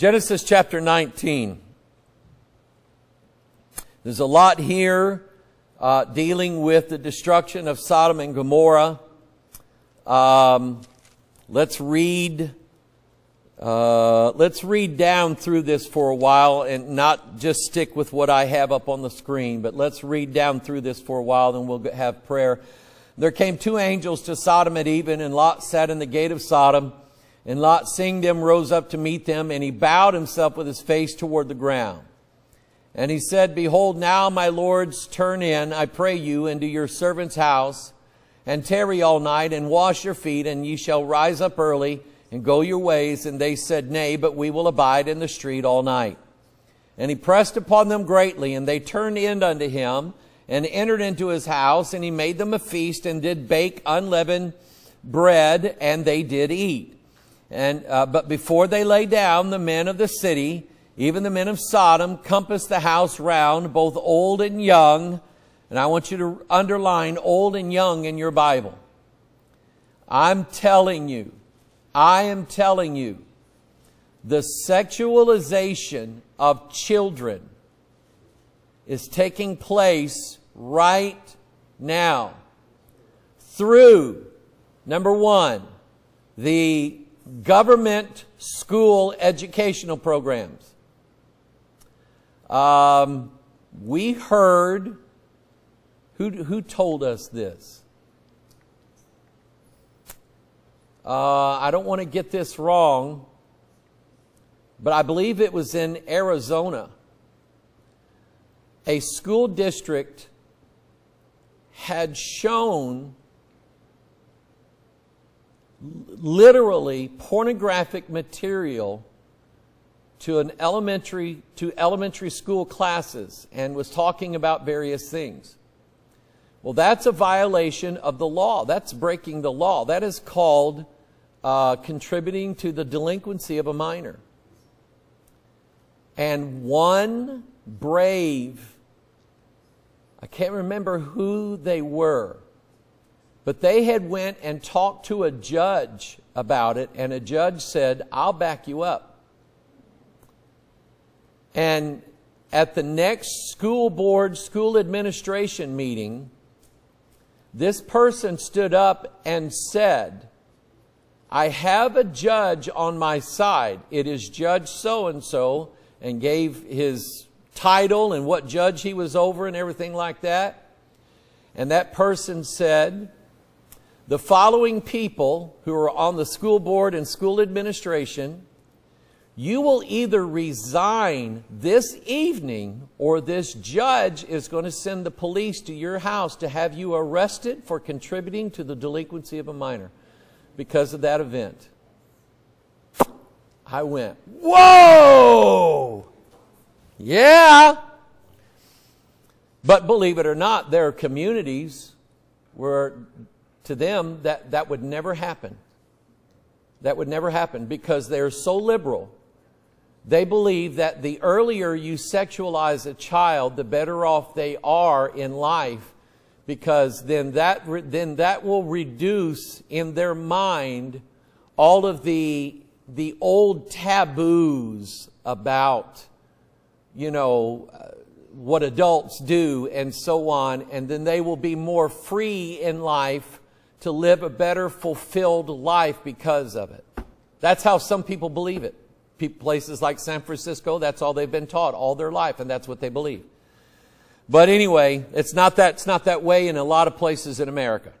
Genesis chapter 19. There's a lot here dealing with the destruction of Sodom and Gomorrah. Let's read down through this for a while and not just stick with what I have up on the screen, but let's read down through this for a while, then we'll have prayer. There came two angels to Sodom at even, and Lot sat in the gate of Sodom. And Lot, seeing them, rose up to meet them, and he bowed himself with his face toward the ground. And he said, Behold, now, my lords, turn in, I pray you, into your servant's house, and tarry all night, and wash your feet, and ye shall rise up early, and go your ways. And they said, Nay, but we will abide in the street all night. And he pressed upon them greatly, and they turned in unto him, and entered into his house, and he made them a feast, and did bake unleavened bread, and they did eat. And but before they lay down, the men of the city, even the men of Sodom, compassed the house round, both old and young. And I want you to underline old and young in your Bible. I am telling you, the sexualization of children is taking place right now through, number one, the government school educational programs. We heard, who told us this? I don't want to get this wrong, but I believe it was in Arizona. A school district had shown literally pornographic material to elementary school classes, and was talking about various things. Well, that's a violation of the law. That's breaking the law. That is called contributing to the delinquency of a minor. And one brave, I can't remember who they were, but they had went and talked to a judge about it, and a judge said, I'll back you up. And at the next school board, school administration meeting, this person stood up and said, I have a judge on my side. It is Judge so-and-so, and gave his title and what judge he was over and everything like that. And that person said, the following people who are on the school board and school administration, you will either resign this evening, or this judge is going to send the police to your house to have you arrested for contributing to the delinquency of a minor because of that event. I went, whoa! Yeah! But believe it or not, there are communities where, to them, that would never happen. That would never happen because they're so liberal. They believe that the earlier you sexualize a child, the better off they are in life, because then that will reduce in their mind all of the old taboos about, you know, what adults do and so on, and then they will be more free in life to live a better, fulfilled life because of it. That's how some people believe it. Places like San Francisco, that's all they've been taught all their life, and that's what they believe. But anyway, it's not that way in a lot of places in America.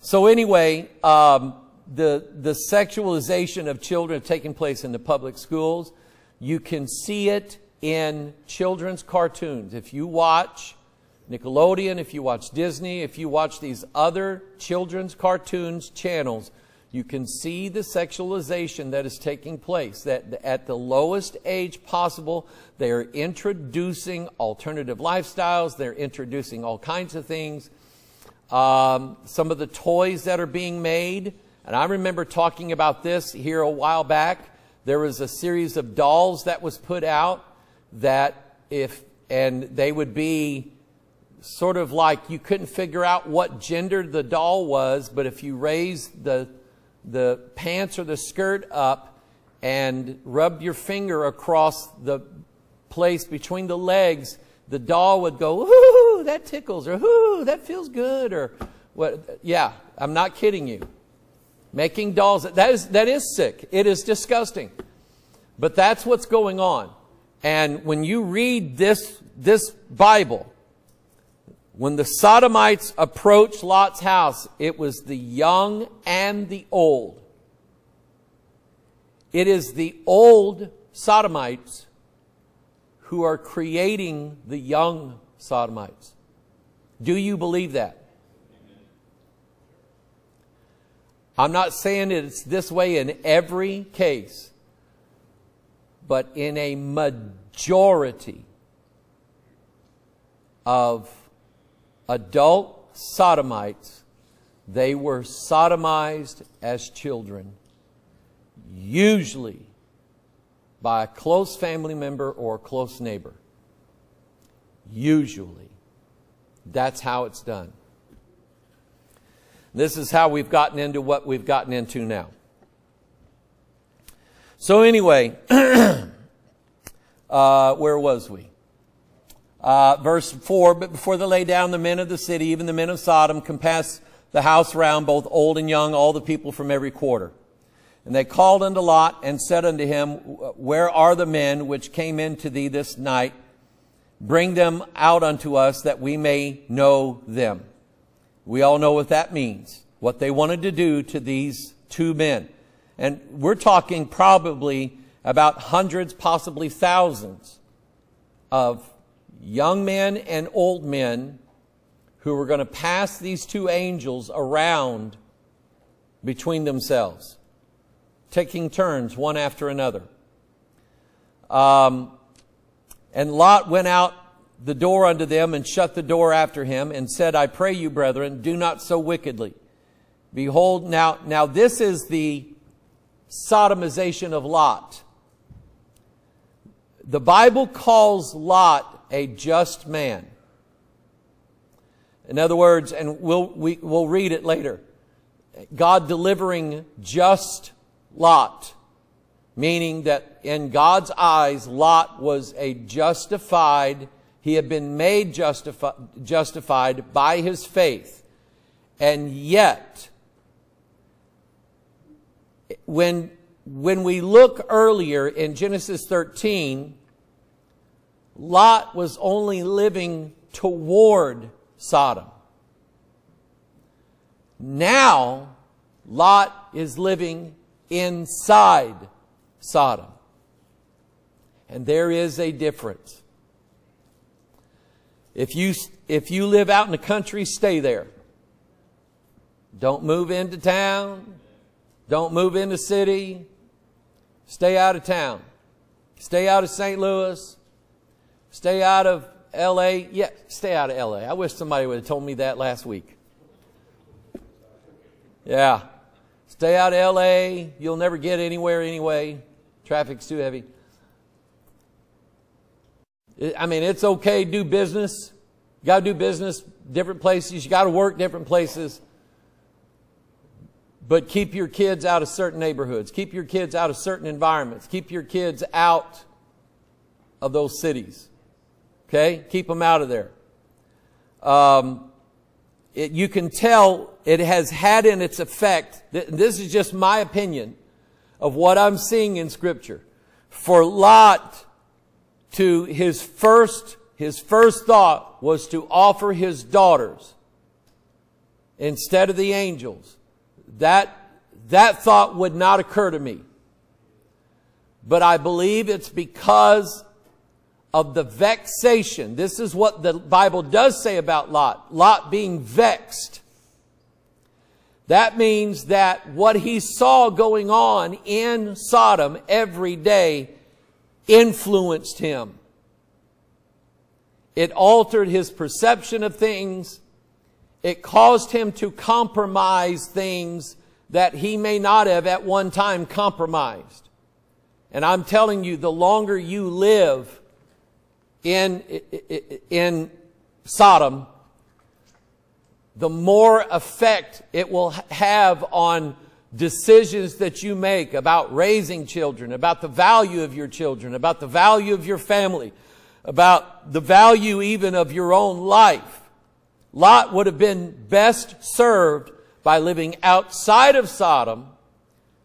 So anyway, the sexualization of children taking place in the public schools. You can see it in children's cartoons. If you watch Nickelodeon, if you watch Disney, if you watch these other children's cartoons channels, you can see the sexualization that is taking place. That at the lowest age possible, they are introducing alternative lifestyles. They're introducing all kinds of things. Some of the toys that are being made, and I remember talking about this here a while back. There was a series of dolls that was put out that they would be sort of like, you couldn't figure out what gender the doll was, but if you raised the pants or the skirt up, and rubbed your finger across the place between the legs, the doll would go, "Ooh, that tickles," or "Ooh, that feels good," or what? Yeah, I'm not kidding you. Making dolls, that is sick. It is disgusting. But that's what's going on. And when you read this Bible, when the Sodomites approached Lot's house, it was the young and the old. It is the old Sodomites who are creating the young Sodomites. Do you believe that? I'm not saying it's this way in every case, but in a majority of adult sodomites, they were sodomized as children, usually by a close family member or a close neighbor. Usually. That's how it's done. This is how we've gotten into what we've gotten into now. So anyway, where was we? Verse 4, "But before they lay down, the men of the city, even the men of Sodom, compassed the house round, both old and young, all the people from every quarter. And they called unto Lot and said unto him, Where are the men which came in to thee this night? Bring them out unto us, that we may know them." We all know what that means, what they wanted to do to these two men. And we're talking probably about hundreds, possibly thousands of young men and old men who were going to pass these two angels around between themselves, taking turns one after another. And Lot went out the door unto them, and shut the door after him, and said, "I pray you, brethren, do not so wickedly." Behold, now this is the sodomization of Lot. The Bible calls Lot a just man. In other words, and we'll read it later, God delivering just Lot, meaning that in God's eyes, Lot was a justified man. He had been made justified by his faith. And yet, when we look earlier in Genesis 13, Lot was only living toward Sodom. Now, Lot is living inside Sodom. And there is a difference. If you live out in the country, stay there. Don't move into town. Don't move into city. Stay out of town. Stay out of St. Louis. Stay out of L.A. Yeah, stay out of L.A. I wish somebody would have told me that last week. Yeah. Stay out of L.A. You'll never get anywhere anyway. Traffic's too heavy. I mean, it's okay to do business. You got to do business different places. You got to work different places. But keep your kids out of certain neighborhoods. Keep your kids out of certain environments. Keep your kids out of those cities. Okay? Keep them out of there. You can tell it has had in its effect, this is just my opinion of what I'm seeing in Scripture. For Lot, to his first thought was to offer his daughters instead of the angels. That thought would not occur to me. But I believe it's because of the vexation. This is what the Bible does say about Lot. Lot being vexed. That means that what he saw going on in Sodom every day influenced him. It altered his perception of things. It caused him to compromise things that he may not have at one time compromised. And I'm telling you, the longer you live in Sodom, the more effect it will have on Decisions that you make about raising children, about the value of your children, about the value of your family, about the value even of your own life. Lot would have been best served by living outside of Sodom,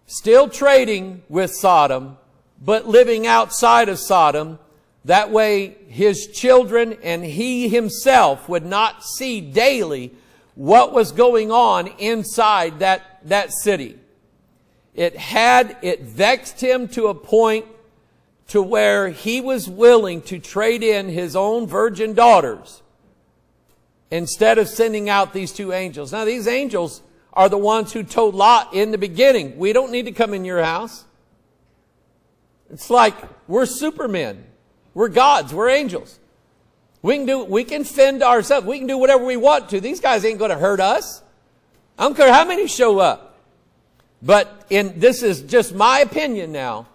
still trading with Sodom, but living outside of Sodom. That way his children and he himself would not see daily what was going on inside that city. It vexed him to a point to where he was willing to trade in his own virgin daughters instead of sending out these two angels. Now, these angels are the ones who told Lot in the beginning, we don't need to come in your house. It's like we're supermen. We're gods. We're angels. We can fend ourselves. We can do whatever we want to. These guys ain't going to hurt us. I don't care how many show up. But this is just my opinion now.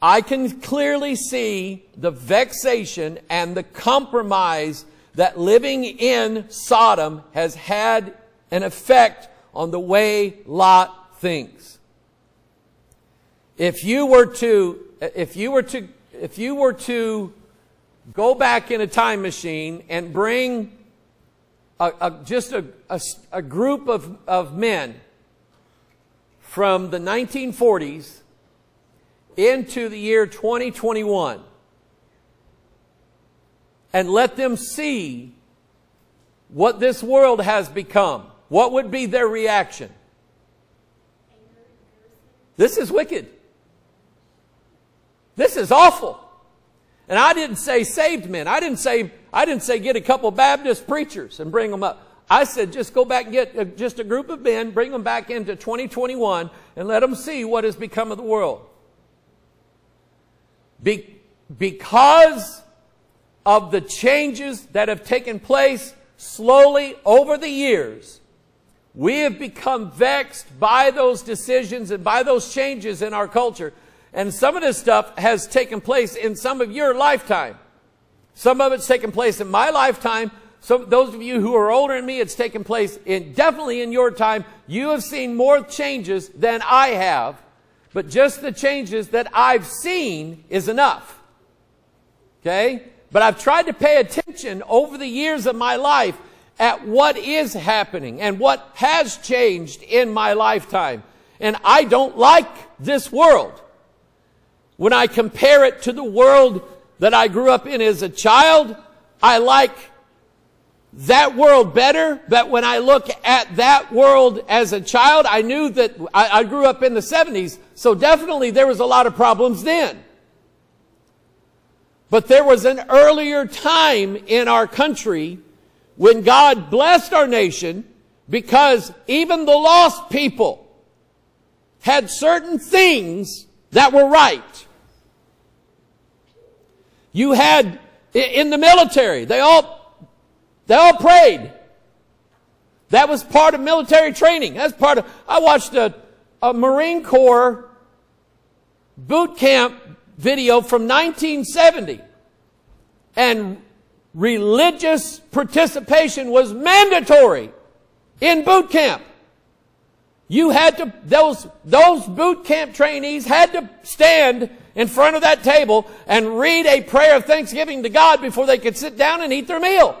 I can clearly see the vexation and the compromise that living in Sodom has had an effect on the way Lot thinks. If you were to go back in a time machine and bring just a group of men from the 1940s into the year 2021 and let them see what this world has become, what would be their reaction? This is wicked. This is awful. And I didn't say saved men. I didn't say get a couple Baptist preachers and bring them up. I said just go back and get just a group of men, bring them back into 2021 and let them see what has become of the world. Because of the changes that have taken place slowly over the years, we have become vexed by those decisions and by those changes in our culture. And some of this stuff has taken place in some of your lifetime. Some of it's taken place in my lifetime. Some, those of you who are older than me, it's taken place definitely in your time. You have seen more changes than I have. But just the changes that I've seen is enough. Okay? But I've tried to pay attention over the years of my life at what is happening and what has changed in my lifetime. And I don't like this world. When I compare it to the world that I grew up in as a child, I like that world better. But when I look at that world as a child, I knew that I grew up in the 70s. So definitely there was a lot of problems then. But there was an earlier time in our country when God blessed our nation because even the lost people had certain things that were right. You had in the military, they all prayed. That was part of military training. That's part of, I watched a Marine Corps boot camp video from 1970, and religious participation was mandatory in boot camp. You had to, those boot camp trainees had to stand in front of that table and read a prayer of thanksgiving to God before they could sit down and eat their meal.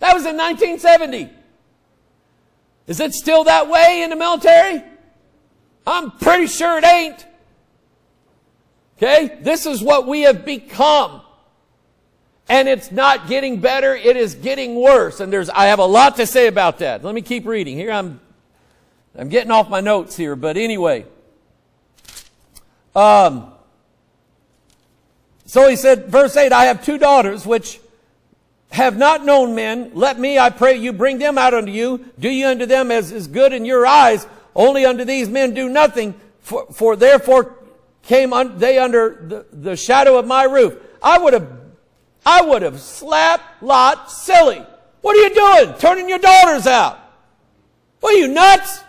That was in 1970. Is it still that way in the military? I'm pretty sure it ain't. Okay? This is what we have become. And it's not getting better, it is getting worse. And I have a lot to say about that. Let me keep reading. Here I'm getting off my notes here, but anyway. So he said, verse 8, I have two daughters which have not known men. Let me, I pray you, bring them out unto you. Do you unto them as is good in your eyes. Only unto these men do nothing. For therefore came they under the shadow of my roof. I would have slapped Lot silly. What are you doing? Turning your daughters out. What are you, nuts?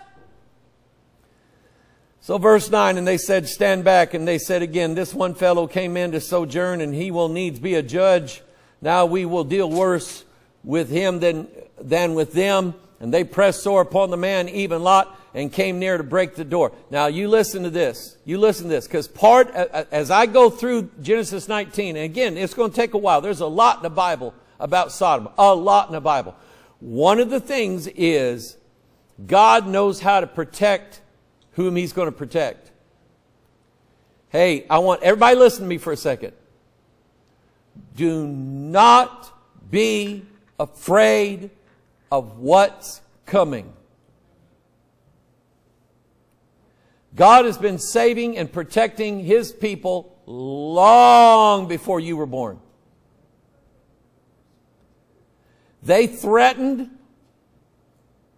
So verse 9, and they said, stand back. And they said again, this one fellow came in to sojourn, and he will needs be a judge. Now we will deal worse with him than with them. And they pressed sore upon the man, even Lot. and came near to break the door. Now you listen to this. You listen to this, because part, as I go through Genesis 19, and again, it's going to take a while. There's a lot in the Bible about Sodom. A lot in the Bible. One of the things is God knows how to protect whom he's going to protect. Hey, I want everybody listen to me for a second. Do not be afraid of what's coming. God has been saving and protecting his people long before you were born. They threatened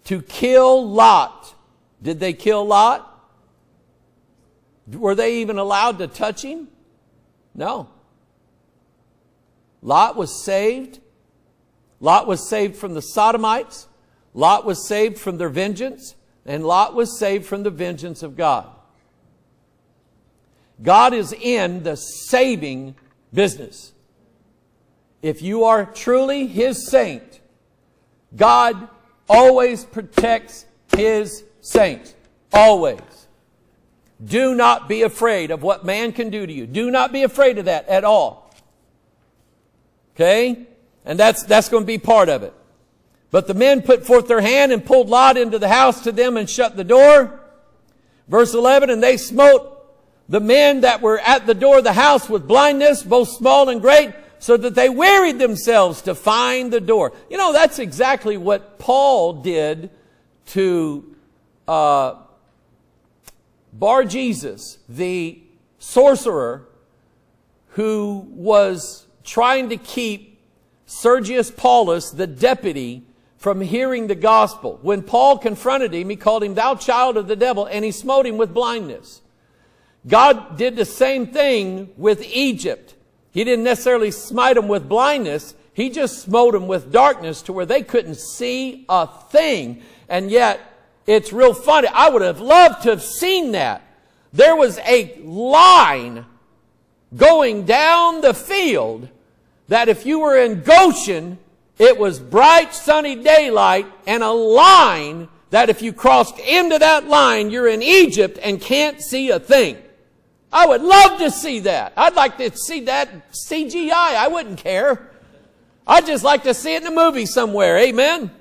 to kill Lot. Did they kill Lot? Were they even allowed to touch him? No. Lot was saved. Lot was saved from the Sodomites. Lot was saved from their vengeance. And Lot was saved from the vengeance of God. God is in the saving business. If you are truly his saint, God always protects his saints. Always. Do not be afraid of what man can do to you. Do not be afraid of that at all. Okay? And that's going to be part of it. But the men put forth their hand and pulled Lot into the house to them and shut the door. Verse 11, and they smote the men that were at the door of the house with blindness, both small and great, so that they wearied themselves to find the door. You know, that's exactly what Paul did to Bar-Jesus, the sorcerer who was trying to keep Sergius Paulus, the deputy, from hearing the gospel. When Paul confronted him, he called him, "Thou child of the devil," and he smote him with blindness. God did the same thing with Egypt. He didn't necessarily smite them with blindness. He just smote them with darkness to where they couldn't see a thing. And yet, it's real funny. I would have loved to have seen that. There was a line going down the field that if you were in Goshen, it was bright, sunny daylight, and a line that if you crossed into that line, you're in Egypt and can't see a thing. I would love to see that. I'd like to see that CGI. I wouldn't care. I'd just like to see it in a movie somewhere. Amen?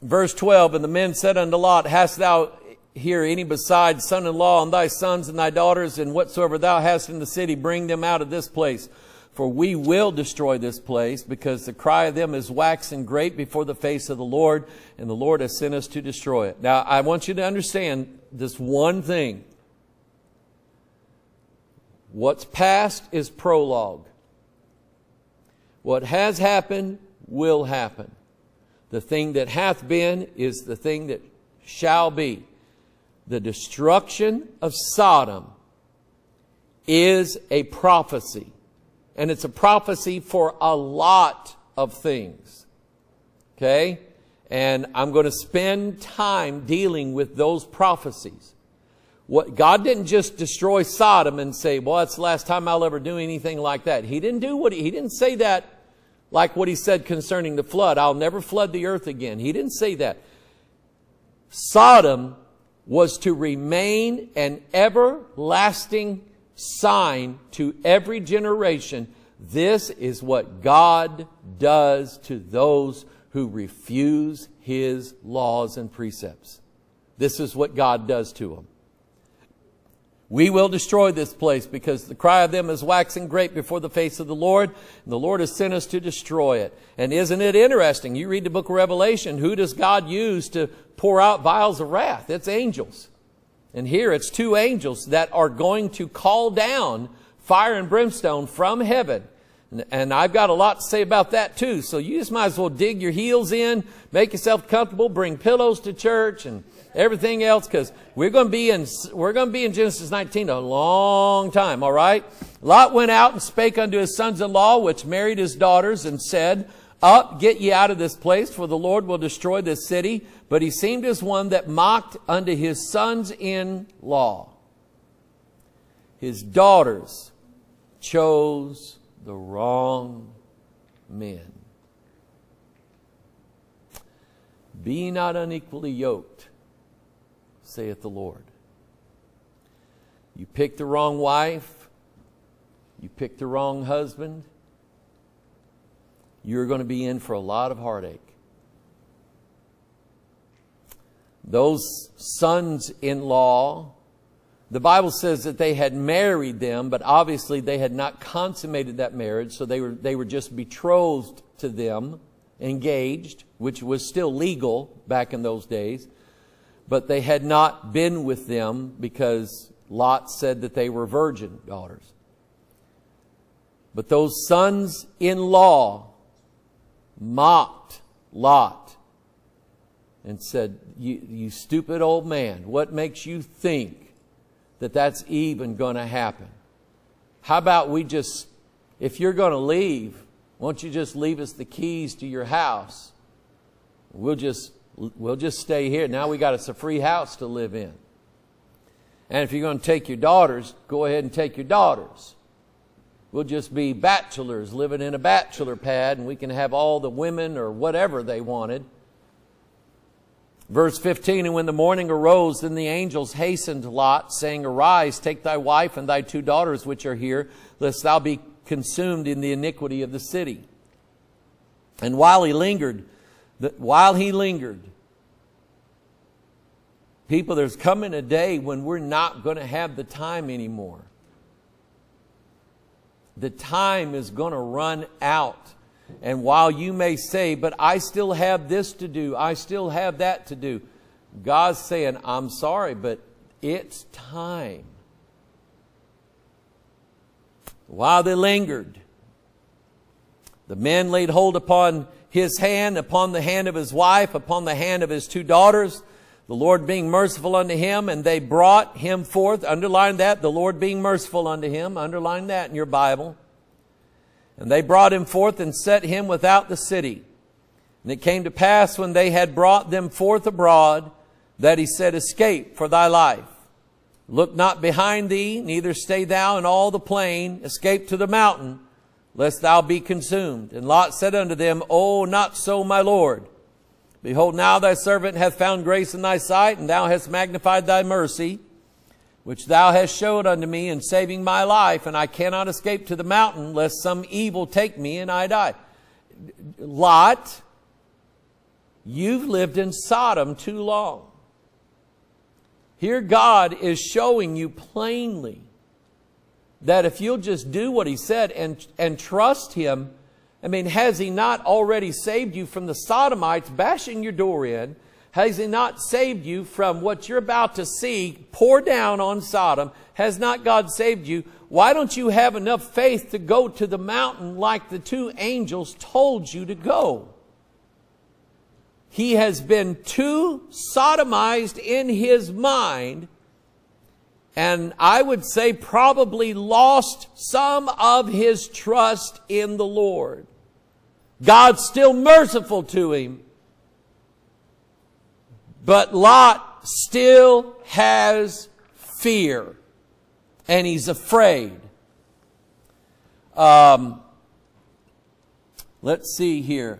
Verse 12, and the men said unto Lot, "Hast thou here any besides son-in-law and thy sons and thy daughters, and whatsoever thou hast in the city, bring them out of this place. For we will destroy this place, because the cry of them is waxen great before the face of the Lord, and the Lord has sent us to destroy it." Now, I want you to understand this one thing. What's past is prologue. What has happened will happen. The thing that hath been is the thing that shall be. The destruction of Sodom is a prophecy. And it's a prophecy for a lot of things. Okay? And I'm going to spend time dealing with those prophecies. What God didn't just destroy Sodom and say, "Well, that's the last time I'll ever do anything like that." He didn't do what he didn't say that like what he said concerning the flood. "I'll never flood the earth again." He didn't say that. Sodom was to remain an everlasting sign to every generation. This is what God does to those who refuse his laws and precepts. This is what God does to them. "We will destroy this place, because the cry of them is waxing great before the face of the Lord, and the Lord has sent us to destroy it." And isn't it interesting? You read the book of Revelation, who does God use to pour out vials of wrath? It's angels. And here it's two angels that are going to call down fire and brimstone from heaven. And I've got a lot to say about that too. So you just might as well dig your heels in, make yourself comfortable, bring pillows to church and everything else, because we're going to be in Genesis 19 a long time, all right? "Lot went out and spake unto his sons-in-law, which married his daughters, and said, Up, get ye out of this place, for the Lord will destroy this city. But he seemed as one that mocked unto his sons-in-law." His daughters chose the wrong men. Be not unequally yoked, saith the Lord. You pick the wrong wife. You pick the wrong husband. You're going to be in for a lot of heartache. Those sons-in-law, the Bible says that they had married them, but obviously they had not consummated that marriage, so they were just betrothed to them, engaged, which was still legal back in those days. But they had not been with them because Lot said that they were virgin daughters. But those sons-in-law mocked Lot and said, you stupid old man, what makes you think that that's even going to happen? How about we just, if you're going to leave, won't you just leave us the keys to your house? We'll just stay here. Now we got us a free house to live in. And if you're going to take your daughters, go ahead and take your daughters. We'll just be bachelors living in a bachelor pad, and we can have all the women or whatever they wanted. Verse 15, and when the morning arose, then the angels hastened Lot, saying, Arise, take thy wife and thy two daughters which are here, lest thou be consumed in the iniquity of the city. And while he lingered, people, there's coming a day when we're not going to have the time anymore. The time is going to run out. And while you may say, but I still have this to do, I still have that to do, God's saying, I'm sorry, but it's time. While they lingered, the men laid hold upon his hand, upon the hand of his wife, upon the hand of his two daughters, the Lord being merciful unto him, and they brought him forth. Underline that, the Lord being merciful unto him. Underline that in your Bible. And they brought him forth and set him without the city. And it came to pass when they had brought them forth abroad, that he said, Escape for thy life. Look not behind thee, neither stay thou in all the plain. Escape to the mountain, lest thou be consumed. And Lot said unto them, O, not so, my Lord. Behold, now thy servant hath found grace in thy sight, and thou hast magnified thy mercy, which thou hast showed unto me in saving my life, and I cannot escape to the mountain, lest some evil take me and I die. Lot, you've lived in Sodom too long. Here God is showing you plainly that if you'll just do what he said and trust him, I mean, has he not already saved you from the Sodomites bashing your door in? Has he not saved you from what you're about to see pour down on Sodom? Has not God saved you? Why don't you have enough faith to go to the mountain like the two angels told you to go? He has been too sodomized in his mind, and I would say probably lost some of his trust in the Lord. God's still merciful to him. But Lot still has fear, and he's afraid. Let's see here.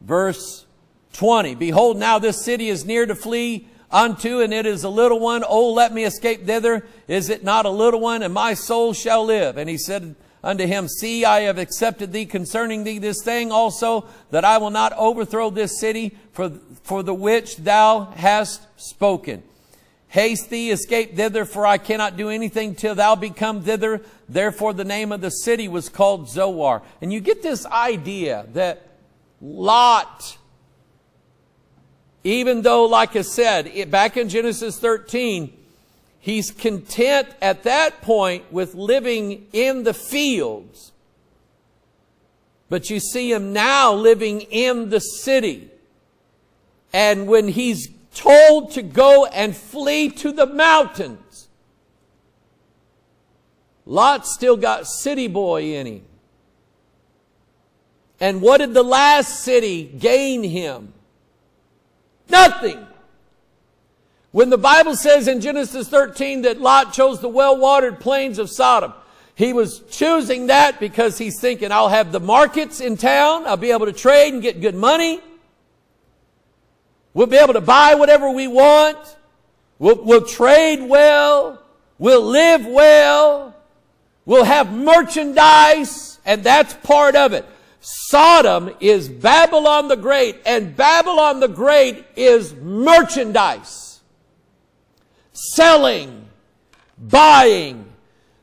Verse 20. Behold, now this city is near to flee unto, and it is a little one. Oh, let me escape thither. Is it not a little one? And my soul shall live. And he said unto him, See, I have accepted thee concerning thee this thing also, that I will not overthrow this city for the which thou hast spoken. Haste thee, escape thither, for I cannot do anything till thou be come thither. Therefore the name of the city was called Zoar. And you get this idea that Lot, even though, like I said, back in Genesis 13, he's content at that point with living in the fields. But you see him now living in the city. And when he's told to go and flee to the mountains, Lot's still got city boy in him. And what did the last city gain him? Nothing. When the Bible says in Genesis 13 that Lot chose the well-watered plains of Sodom, he was choosing that because he's thinking, I'll have the markets in town. I'll be able to trade and get good money. We'll be able to buy whatever we want. We'll trade well. We'll live well. We'll have merchandise, and that's part of it. Sodom is Babylon the Great, and Babylon the Great is merchandise. Selling, buying,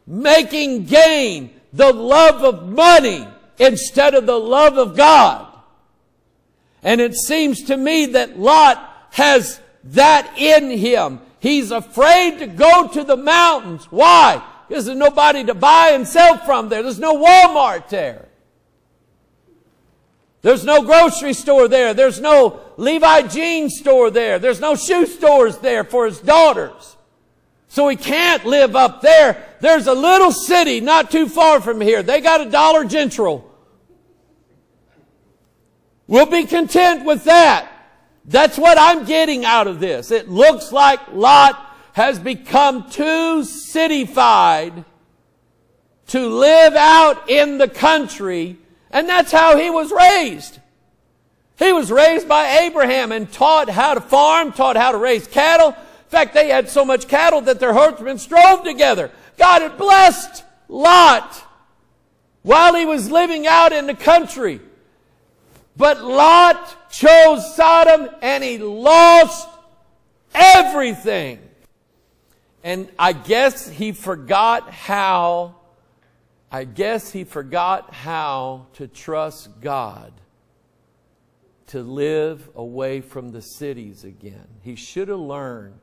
making gain, the love of money instead of the love of God. And it seems to me that Lot has that in him. He's afraid to go to the mountains. Why? Because there's nobody to buy and sell from there. There's no Walmart there. There's no grocery store there. There's no Levi jean store there. There's no shoe stores there for his daughters. So he can't live up there. There's a little city not too far from here. They got a Dollar General. We'll be content with that. That's what I'm getting out of this. It looks like Lot has become too cityfied to live out in the country. And that's how he was raised. He was raised by Abraham and taught how to farm, taught how to raise cattle. In fact, they had so much cattle that their herdsmen strove together. God had blessed Lot while he was living out in the country. But Lot chose Sodom and he lost everything. And I guess he forgot how to trust God to live away from the cities again. He should have learned,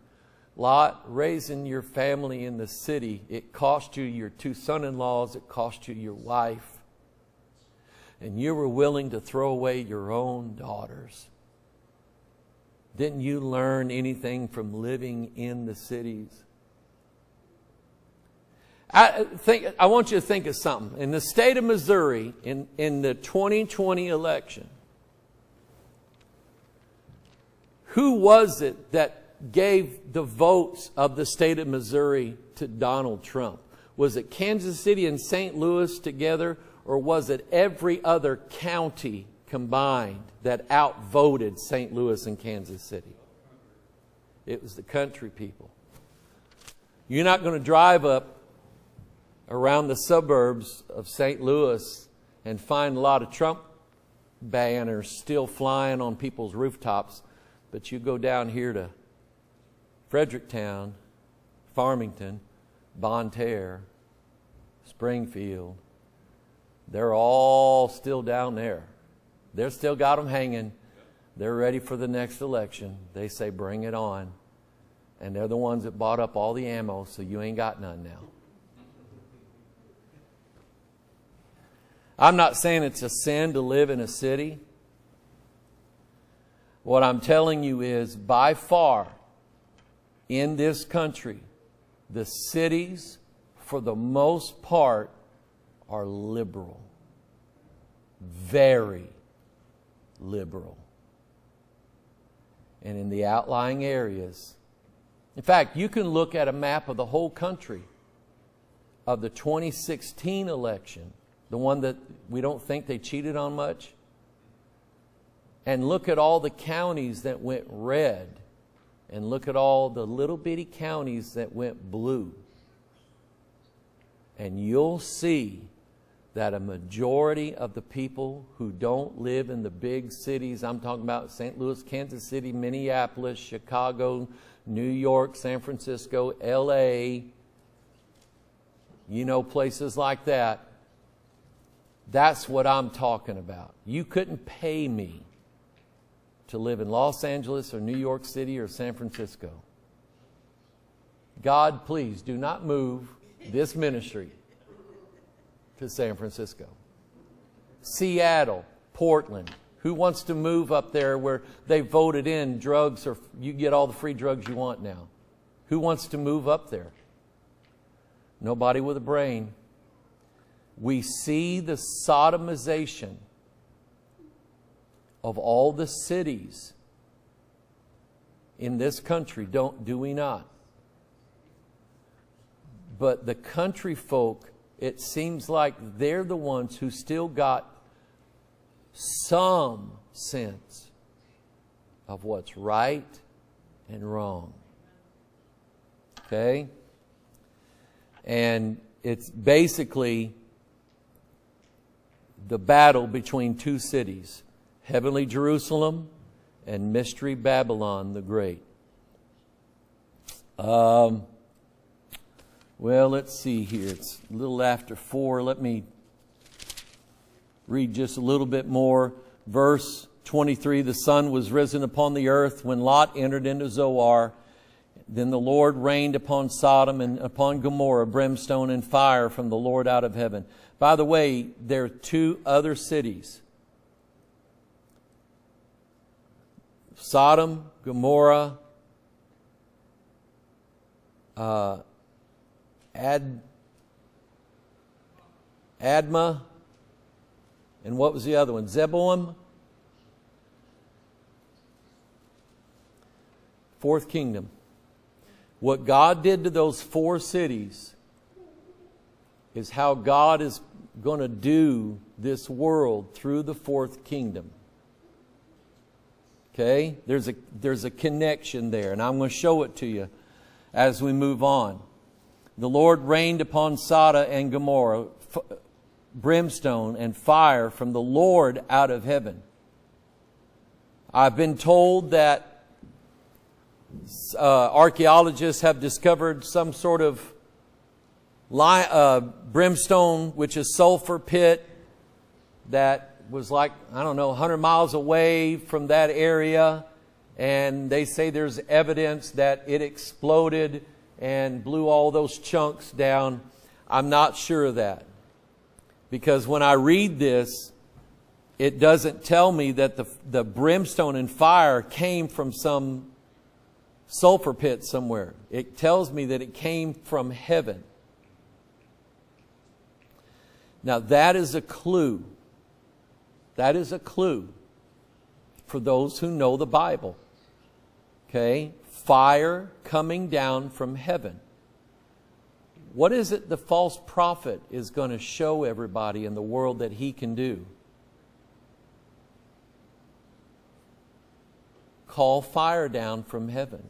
Lot, raising your family in the city, it cost you your 2 son-in-laws, it cost you your wife. And you were willing to throw away your own daughters. Didn't you learn anything from living in the cities? I want you to think of something. In the state of Missouri, in the 2020 election, who was it that gave the votes of the state of Missouri to Donald Trump? Was it Kansas City and St. Louis together? Or was it every other county combined that outvoted St. Louis and Kansas City? It was the country people. You're not going to drive up around the suburbs of St. Louis and find a lot of Trump banners still flying on people's rooftops. But you go down here to Fredericktown, Farmington, Bon Terre, Springfield. They're all still down there. They've still got them hanging. They're ready for the next election. They say, bring it on. And they're the ones that bought up all the ammo, so you ain't got none now. I'm not saying it's a sin to live in a city. What I'm telling you is, by far, in this country, the cities, for the most part, are liberal. Very liberal. And in the outlying areas, in fact, you can look at a map of the whole country of the 2016 election, the one that we don't think they cheated on much, and look at all the counties that went red, and look at all the little bitty counties that went blue. And you'll see that a majority of the people who don't live in the big cities, I'm talking about St. Louis, Kansas City, Minneapolis, Chicago, New York, San Francisco, LA, you know, places like that. That's what I'm talking about. You couldn't pay me to live in Los Angeles or New York City or San Francisco. God, please do not move this ministry to San Francisco. Seattle, Portland. Who wants to move up there where they voted in drugs, or you get all the free drugs you want now? Who wants to move up there? Nobody with a brain. We see the sodomization of all the cities in this country, do we not? But the country folk, it seems like they're the ones who still got some sense of what's right and wrong. Okay? And it's basically the battle between two cities, heavenly Jerusalem and mystery Babylon the Great. Well, let's see here. It's a little after 4. Let me read just a little bit more. Verse 23, the sun was risen upon the earth when Lot entered into Zoar. Then the Lord rained upon Sodom and upon Gomorrah, brimstone and fire from the Lord out of heaven. By the way, there are two other cities. Sodom, Gomorrah, Admah, and what was the other one? Zeboim? Fourth kingdom. What God did to those four cities is how God is going to do this world through the fourth kingdom. Okay? There's a connection there, and I'm going to show it to you as we move on. The Lord rained upon Sodom and Gomorrah, brimstone and fire from the Lord out of heaven. I've been told that archaeologists have discovered some sort of brimstone, which is sulfur pit, that was like, I don't know, 100 miles away from that area. And they say there's evidence that it exploded and blew all those chunks down. I'm not sure of that, because when I read this, it doesn't tell me that the brimstone and fire came from some sulfur pit somewhere. It tells me that it came from heaven. Now that is a clue. That is a clue for those who know the Bible. Okay? Fire coming down from heaven. What is it the false prophet is going to show everybody in the world that he can do? Call fire down from heaven.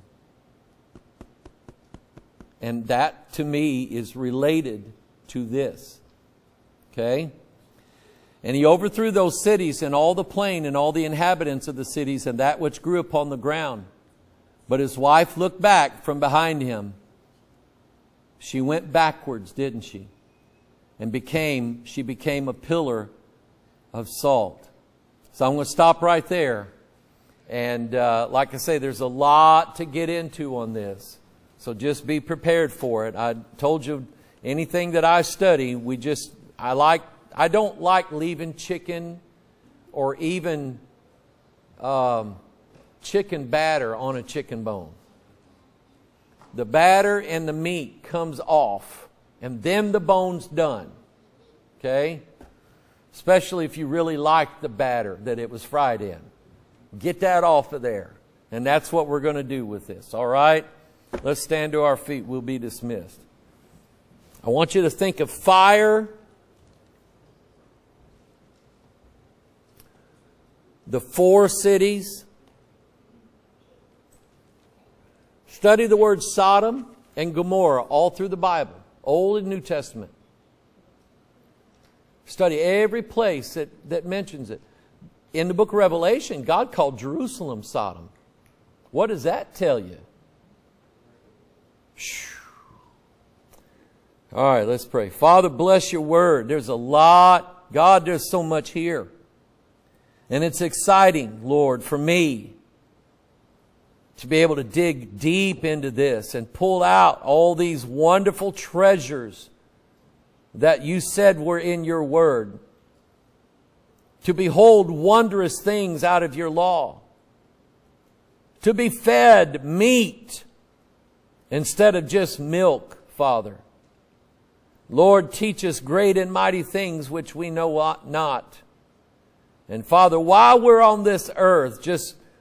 And that, to me, is related to this. Okay? And he overthrew those cities and all the plain and all the inhabitants of the cities and that which grew upon the ground. But his wife looked back from behind him. She went backwards, didn't she? And she became a pillar of salt. So I'm going to stop right there. And like I say, there's a lot to get into on this. So just be prepared for it. I told you, anything that I study, I don't like leaving chicken or even chicken batter on a chicken bone. The batter and the meat comes off, and then the bone's done. Okay? Especially if you really like the batter that it was fried in. Get that off of there. And that's what we're going to do with this. All right? Let's stand to our feet. We'll be dismissed. I want you to think of fire. The four cities. Study the word Sodom and Gomorrah all through the Bible, Old and New Testament. Study every place that mentions it. In the book of Revelation, God called Jerusalem Sodom. What does that tell you? All right, let's pray. Father, bless your word. There's a lot. God, there's so much here. And it's exciting, Lord, for me to be able to dig deep into this and pull out all these wonderful treasures that you said were in your word. To behold wondrous things out of your law. To be fed meat instead of just milk, Father. Lord, teach us great and mighty things which we know not. And Father, while we're on this earth,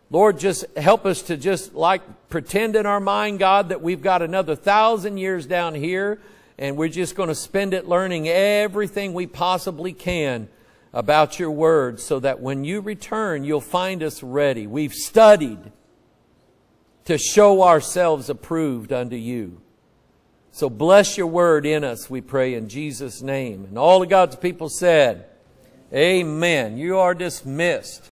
Lord, help us to pretend in our mind, God, that we've got another 1,000 years down here, and we're just going to spend it learning everything we possibly can about your word so that when you return, you'll find us ready. We've studied to show ourselves approved unto you. So bless your word in us, we pray in Jesus' name. And all of God's people said, amen. You are dismissed.